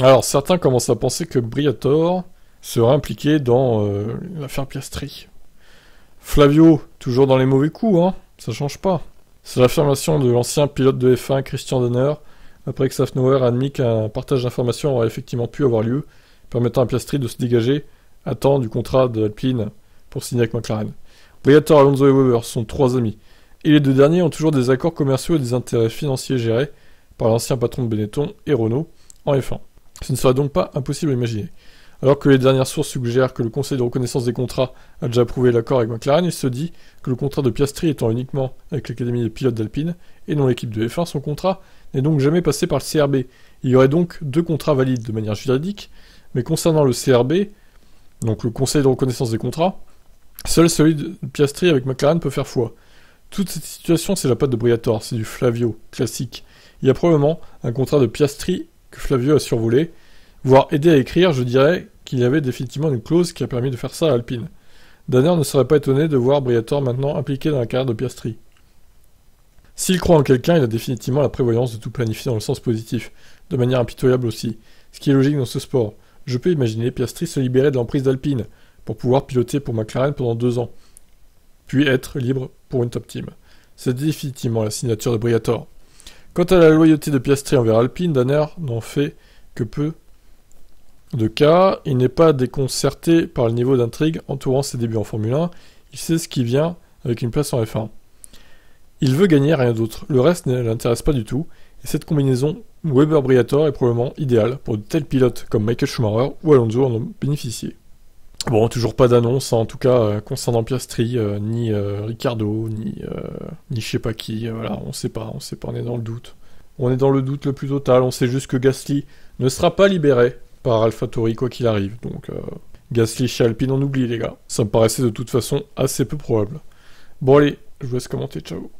Alors, certains commencent à penser que Briatore sera impliqué dans l'affaire Piastri. Flavio, toujours dans les mauvais coups, hein, ça change pas. C'est l'affirmation de l'ancien pilote de F1 Christian Danner, après que Safnauer a admis qu'un partage d'informations aurait effectivement pu avoir lieu, permettant à Piastri de se dégager à temps du contrat de Alpine pour signer avec McLaren. Briatore, Alonso et Weber sont trois amis, et les deux derniers ont toujours des accords commerciaux et des intérêts financiers gérés par l'ancien patron de Benetton et Renault en F1. Ce ne serait donc pas impossible à imaginer. Alors que les dernières sources suggèrent que le conseil de reconnaissance des contrats a déjà approuvé l'accord avec McLaren, il se dit que le contrat de Piastri étant uniquement avec l'académie des pilotes d'Alpine et non l'équipe de F1, son contrat n'est donc jamais passé par le CRB. Il y aurait donc deux contrats valides de manière juridique, mais concernant le CRB, donc le conseil de reconnaissance des contrats, seul celui de Piastri avec McLaren peut faire foi. Toute cette situation, c'est la patte de Briatore, c'est du Flavio classique. Il y a probablement un contrat de Piastri que Flavio a survolé, voire aidé à écrire. Je dirais qu'il y avait définitivement une clause qui a permis de faire ça à Alpine. Danner ne serait pas étonné de voir Briatore maintenant impliqué dans la carrière de Piastri. S'il croit en quelqu'un, il a définitivement la prévoyance de tout planifier dans le sens positif, de manière impitoyable aussi, ce qui est logique dans ce sport. Je peux imaginer Piastri se libérer de l'emprise d'Alpine pour pouvoir piloter pour McLaren pendant 2 ans, puis être libre pour une top team. C'est définitivement la signature de Briatore. Quant à la loyauté de Piastri envers Alpine, Danner n'en fait que peu de cas. Il n'est pas déconcerté par le niveau d'intrigue entourant ses débuts en Formule 1. Il sait ce qui vient avec une place en F1. Il veut gagner, rien d'autre. Le reste ne l'intéresse pas du tout. Et cette combinaison Weber-Briatore est probablement idéale pour de tels pilotes comme Michael Schumacher ou Alonso en ont bénéficié. Bon, toujours pas d'annonce, hein, en tout cas concernant Piastri, ni Ricardo, ni je sais pas qui, voilà, on sait pas, on est dans le doute. On est dans le doute le plus total, on sait juste que Gasly ne sera pas libéré par AlphaTauri quoi qu'il arrive, donc Gasly chez Alpine on oublie les gars, ça me paraissait de toute façon assez peu probable. Bon allez, je vous laisse commenter, ciao.